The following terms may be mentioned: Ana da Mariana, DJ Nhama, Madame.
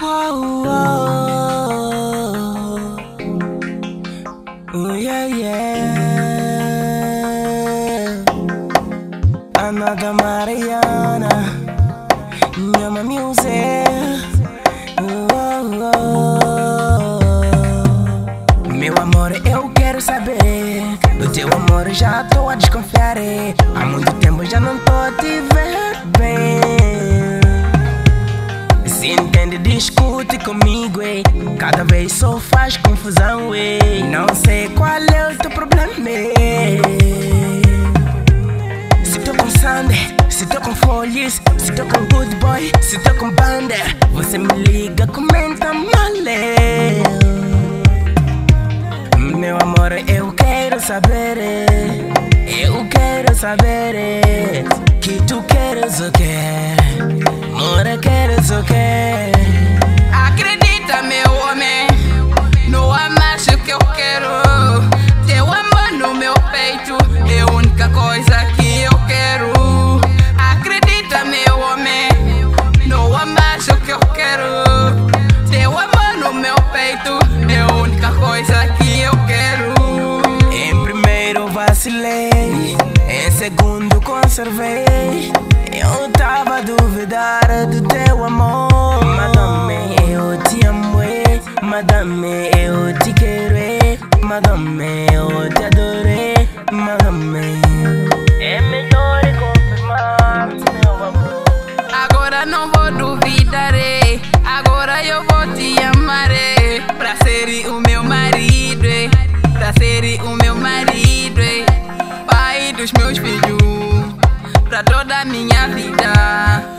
Ana da Mariana, Nhama music. Meu amor, eu quero saber do teu amor, já tô a desconfiar. Há muito tempo já não tô a te ver bem. Se entende, discute comigo, ei. Cada vez só faz confusão, ei. Não sei qual é o teu problema, ei. Se tô com Sander, se tô com Folhas, se tô com Good Boy, se tô com Bander, você me liga, comenta mal, ei. Meu amor, eu quero saber, que tu queres o quê? Mora, queres o quê? Acredita, meu homem, não há mais o que eu quero. Teu amor no meu peito é a única coisa que eu quero. Acredita, meu homem, não há mais o que eu quero. Teu amor no meu peito é a única coisa que eu quero. Vacilei, em segundo conservei. Eu tava a duvidar do teu amor. Madame, eu te amo, Madame, eu te quero, Madame, eu te adorei, Madame. É melhor confirmar, meu amor. Agora não vou duvidar, agora eu vou te amar, pra ser o meu marido, pra ser o meu marido, pai dos meus filhos, pra toda a minha vida.